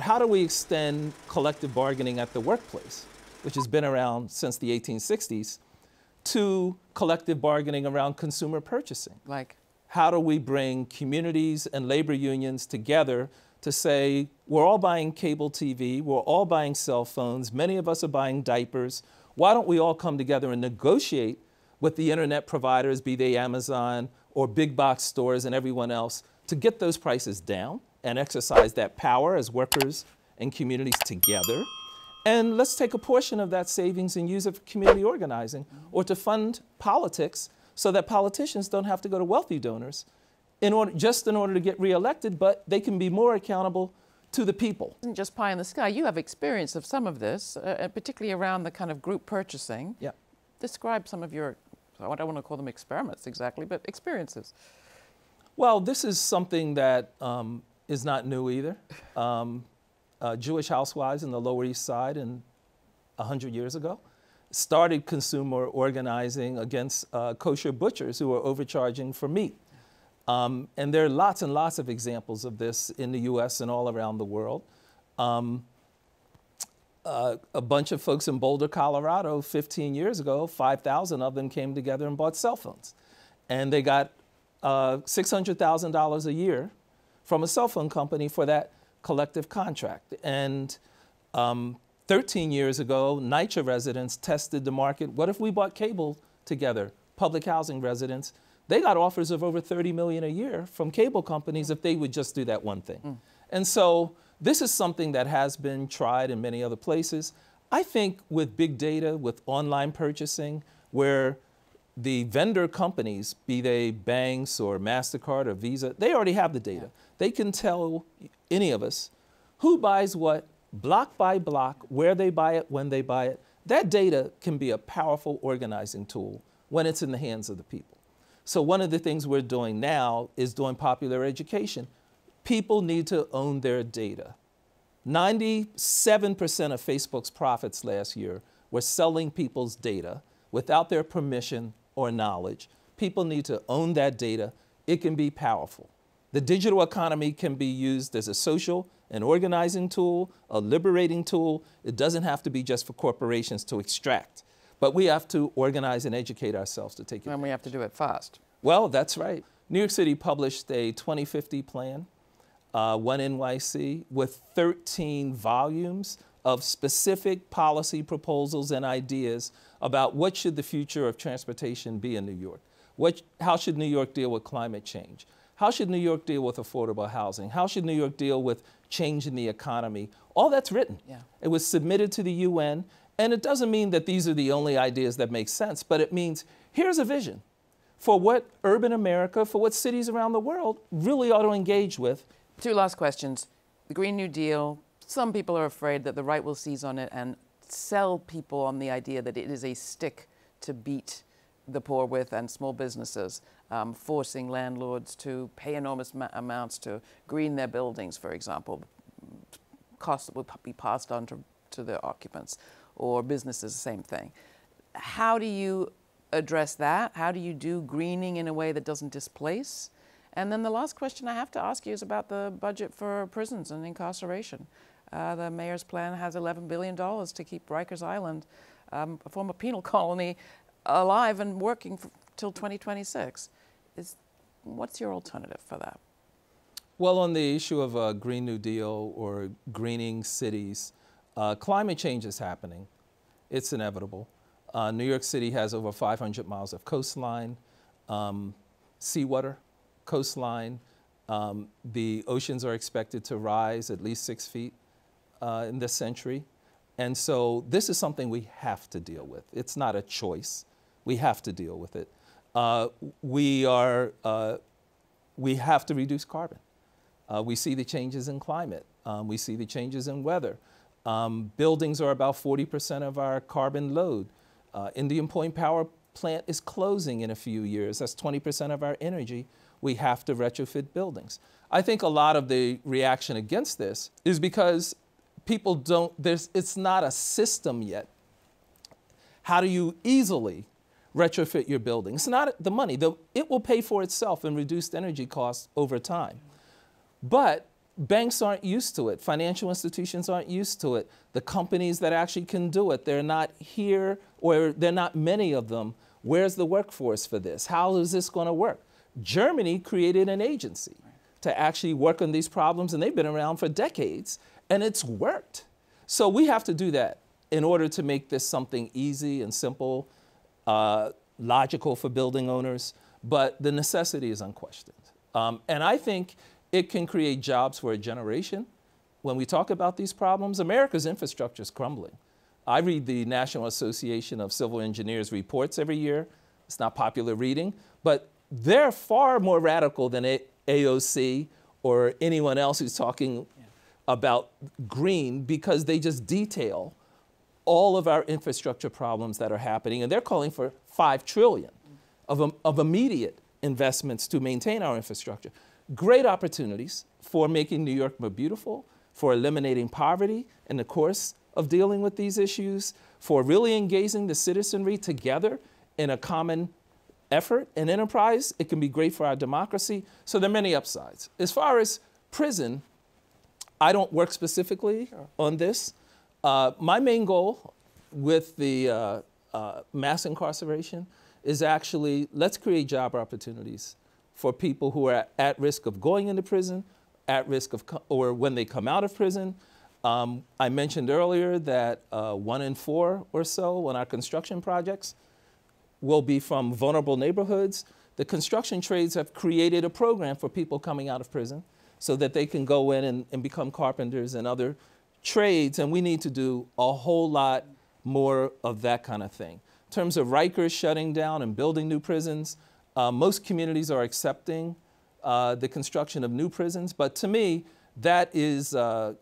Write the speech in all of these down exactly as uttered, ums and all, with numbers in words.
How do we extend collective bargaining at the workplace, which has been around since the eighteen sixties, to collective bargaining around consumer purchasing? Like? How do we bring communities and labor unions together to say, we're all buying cable T V, we're all buying cell phones, many of us are buying diapers. Why don't we all come together and negotiate with the internet providers, be they Amazon or big box stores and everyone else, to get those prices down and exercise that power as workers and communities together. And let's take a portion of that savings and use it for community organizing or to fund politics so that politicians don't have to go to wealthy donors in order, just in order to get reelected, but they can be more accountable to the people. Just pie in the sky. You have experience of some of this, uh, particularly around the kind of group purchasing. Yeah. Describe some of your, I don't want to call them experiments exactly, but experiences. Well, this is something that um, is not new either. Um, uh, Jewish housewives in the Lower East Side in a hundred years ago started consumer organizing against uh, kosher butchers who were overcharging for meat. Um, and there are lots and lots of examples of this in the U S and all around the world. Um, uh, a bunch of folks in Boulder, Colorado, fifteen years ago, five thousand of them came together and bought cell phones. And they got uh, six hundred thousand dollars a year from a cell phone company for that collective contract. And um, thirteen years ago, NYCHA residents tested the market. What if we bought cable together, public housing residents? They got offers of over thirty million dollars a year from cable companies if they would just do that one thing. Mm. And so this is something that has been tried in many other places. I think with big data, with online purchasing, where the vendor companies, be they banks or MasterCard or Visa, they already have the data. Yeah. They can tell any of us who buys what, block by block, where they buy it, when they buy it. That data can be a powerful organizing tool when it's in the hands of the people. So one of the things we're doing now is doing popular education. People need to own their data. ninety-seven percent of Facebook's profits last year were selling people's data without their permission or knowledge. People need to own that data. It can be powerful. The digital economy can be used as a social and organizing tool, a liberating tool. It doesn't have to be just for corporations to extract. But we have to organize and educate ourselves to take it. And we have to do it fast. Well, that's right. New York City published a twenty fifty plan, uh, One N Y C, with thirteen volumes of specific policy proposals and ideas about what should the future of transportation be in New York. What, how should New York deal with climate change? How should New York deal with affordable housing? How should New York deal with change in the economy? All that's written. Yeah. It was submitted to the U N. And it doesn't mean that these are the only ideas that make sense, but it means here's a vision for what urban America, for what cities around the world really ought to engage with. Two last questions. The Green New Deal, some people are afraid that the right will seize on it and sell people on the idea that it is a stick to beat the poor with and small businesses, um, forcing landlords to pay enormous amounts to green their buildings, for example, costs that would be passed on to, to their occupants. Or businesses, the same thing. How do you address that? How do you do greening in a way that doesn't displace? And then the last question I have to ask you is about the budget for prisons and incarceration. Uh, the mayor's plan has eleven billion dollars to keep Rikers Island, um, a former penal colony, alive and working for, till twenty twenty-six. Is, what's your alternative for that? Well, on the issue of a Green New Deal or greening cities, Uh, climate change is happening. It's inevitable. Uh, New York City has over five hundred miles of coastline, um, seawater, coastline. Um, the oceans are expected to rise at least six feet uh, in this century. And so this is something we have to deal with. It's not a choice. We have to deal with it. Uh, we, are, uh, we have to reduce carbon. Uh, we see the changes in climate. Um, we see the changes in weather. Um, buildings are about forty percent of our carbon load. Uh, Indian Point power plant is closing in a few years. That's twenty percent of our energy. We have to retrofit buildings. I think a lot of the reaction against this is because people don't, there's, it's not a system yet. How do you easily retrofit your building? It's not the money, though it will pay for itself in reduced energy costs over time. But Banks aren't used to it. Financial institutions aren't used to it. The companies that actually can do it, they're not here, or they're not many of them. Where's the workforce for this? How is this going to work? Germany created an agency to actually work on these problems, and they've been around for decades, and it's worked. So we have to do that in order to make this something easy and simple, uh, logical for building owners, but the necessity is unquestioned. Um, and I think it can create jobs for a generation. When we talk about these problems, America's infrastructure is crumbling. I read the National Association of Civil Engineers reports every year. It's not popular reading, but they're far more radical than A O C or anyone else who's talking yeah. about green, because they just detail all of our infrastructure problems that are happening, and they're calling for five trillion dollars of, of immediate investments to maintain our infrastructure. Great opportunities for making New York more beautiful, for eliminating poverty in the course of dealing with these issues, for really engaging the citizenry together in a common effort and enterprise. It can be great for our democracy. So there are many upsides. As far as prison, I don't work specifically sure. on this. Uh, my main goal with the uh, uh, mass incarceration is actually, let's create job opportunities for people who are at risk of going into prison, at risk of, or when they come out of prison. Um, I mentioned earlier that uh, one in four or so on our construction projects will be from vulnerable neighborhoods. The construction trades have created a program for people coming out of prison so that they can go in and, and become carpenters and other trades, and we need to do a whole lot more of that kind of thing. In terms of Rikers shutting down and building new prisons, Uh, most communities are accepting uh, the construction of new prisons, but to me, that is uh,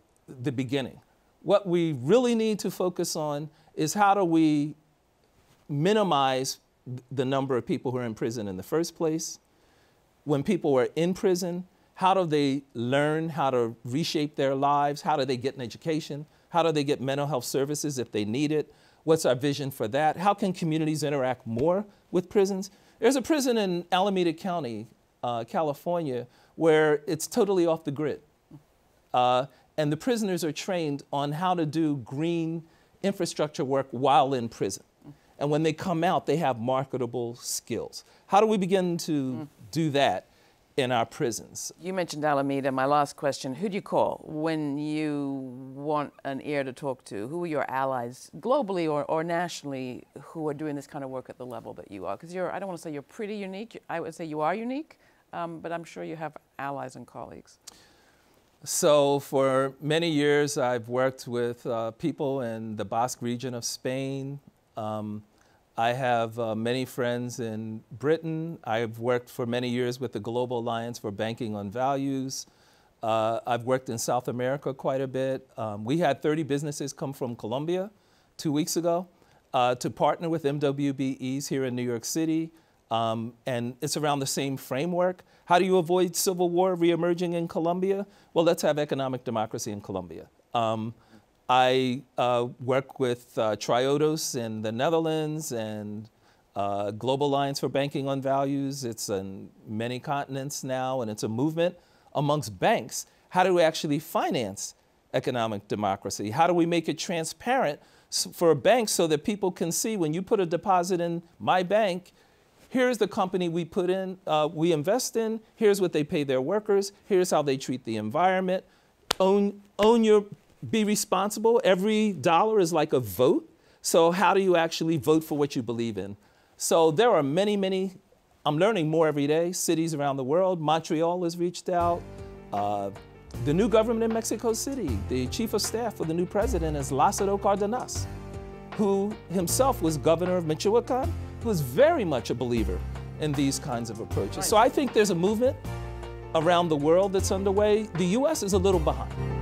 the beginning. What we really need to focus on is how do we minimize the number of people who are in prison in the first place. When people are in prison, how do they learn how to reshape their lives? How do they get an education? How do they get mental health services if they need it? What's our vision for that? How can communities interact more with prisons? There's a prison in Alameda County, uh, California, where it's totally off the grid. Uh, and the prisoners are trained on how to do green infrastructure work while in prison. And when they come out, they have marketable skills. How do we begin to mm. do that in our prisons? You mentioned Alameda. My last question, who do you call when you want an ear to talk to? Who are your allies globally or, or nationally who are doing this kind of work at the level that you are? Because you're, I don't want to say you're pretty unique. I would say you are unique, um, but I'm sure you have allies and colleagues. So for many years, I've worked with uh, people in the Basque region of Spain. Um, I have uh, many friends in Britain. I've worked for many years with the Global Alliance for Banking on Values. Uh, I've worked in South America quite a bit. Um, we had thirty businesses come from Colombia two weeks ago uh, to partner with M W B Es here in New York City. Um, and it's around the same framework. How do you avoid civil war reemerging in Colombia? Well, let's have economic democracy in Colombia. Um, I uh, work with uh, Triodos in the Netherlands and uh, Global Alliance for Banking on Values. It's in many continents now, and it's a movement amongst banks. How do we actually finance economic democracy? How do we make it transparent for banks so that people can see, when you put a deposit in my bank, here's the company we put in, uh, we invest in, here's what they pay their workers, here's how they treat the environment. Own, own your... Be responsible. Every dollar is like a vote. So how do you actually vote for what you believe in? So there are many, many, I'm learning more every day, cities around the world. Montreal has reached out. Uh, the new government in Mexico City, the chief of staff for the new president is Lázaro Cárdenas, who himself was governor of Michoacán, who is very much a believer in these kinds of approaches. Nice. So I think there's a movement around the world that's underway. The U S is a little behind.